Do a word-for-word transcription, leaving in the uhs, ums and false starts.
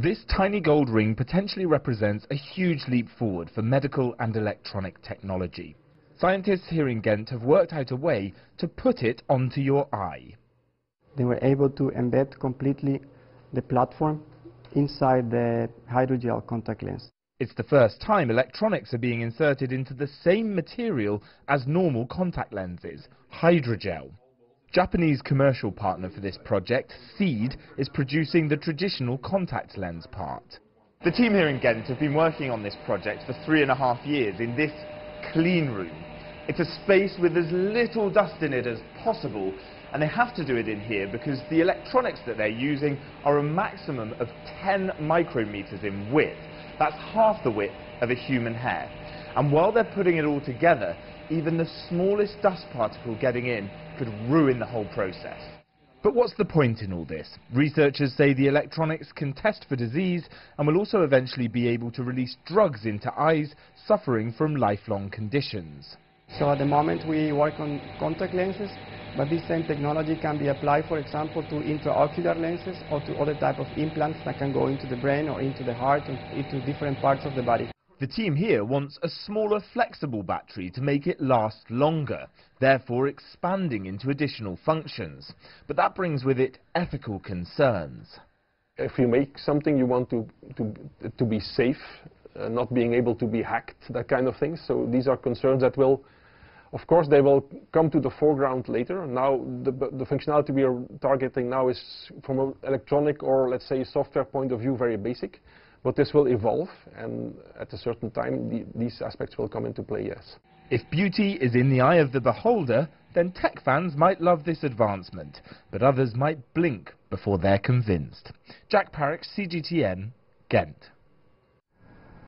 This tiny gold ring potentially represents a huge leap forward for medical and electronic technology. Scientists here in Ghent have worked out a way to put it onto your eye. They were able to embed completely the platform inside the hydrogel contact lens. It's the first time electronics are being inserted into the same material as normal contact lenses, hydrogel. Japanese commercial partner for this project, Seed, is producing the traditional contact lens part. The team here in Ghent have been working on this project for three and a half years in this clean room. It's a space with as little dust in it as possible, and they have to do it in here because the electronics that they're using are a maximum of ten micrometers in width. That's half the width of a human hair. And while they're putting it all together, even the smallest dust particle getting in could ruin the whole process. But what's the point in all this? Researchers say the electronics can test for disease and will also eventually be able to release drugs into eyes suffering from lifelong conditions. So at the moment we work on contact lenses, but this same technology can be applied, for example, to intraocular lenses or to other type of implants that can go into the brain or into the heart or into different parts of the body. The team here wants a smaller, flexible battery to make it last longer, therefore expanding into additional functions. But that brings with it ethical concerns. If you make something, you want to, to, to be safe, uh, not being able to be hacked, that kind of thing. So these are concerns that will, of course, they will come to the foreground later. Now, the, the functionality we are targeting now is, from an electronic or, let's say, software point of view, very basic. But this will evolve, and at a certain time, the, these aspects will come into play, yes. If beauty is in the eye of the beholder, then tech fans might love this advancement, but others might blink before they're convinced. Jack Parrish, C G T N, Ghent.